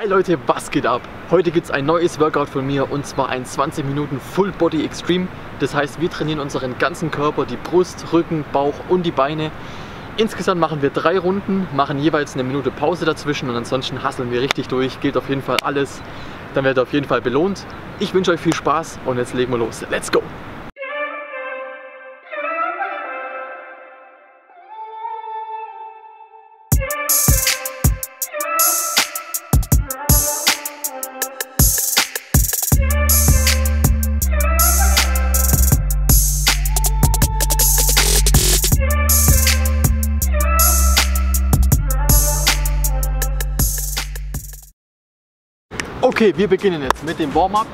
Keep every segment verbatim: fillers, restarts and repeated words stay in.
Hi Leute, was geht ab? Heute gibt es ein neues Workout von mir und zwar ein zwanzig Minuten Full Body Extreme. Das heißt, wir trainieren unseren ganzen Körper, die Brust, Rücken, Bauch und die Beine. Insgesamt machen wir drei Runden, machen jeweils eine Minute Pause dazwischen und ansonsten hasseln wir richtig durch. Geht auf jeden Fall alles, dann werdet ihr auf jeden Fall belohnt. Ich wünsche euch viel Spaß und jetzt legen wir los. Let's go! Okay, wir beginnen jetzt mit dem Warm-up.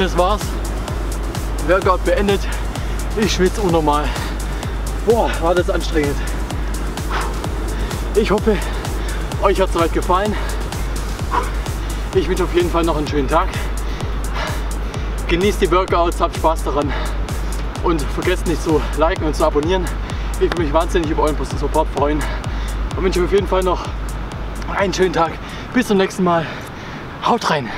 das war's. Workout beendet. Ich schwitze unnormal. Boah, war das anstrengend. Ich hoffe, euch hat es soweit gefallen. Ich wünsche auf jeden Fall noch einen schönen Tag. Genießt die Workouts, habt Spaß daran. Und vergesst nicht zu liken und zu abonnieren. Ich würde mich wahnsinnig über euren positiven Support freuen. Und wünsche euch auf jeden Fall noch einen schönen Tag. Bis zum nächsten Mal. Haut rein!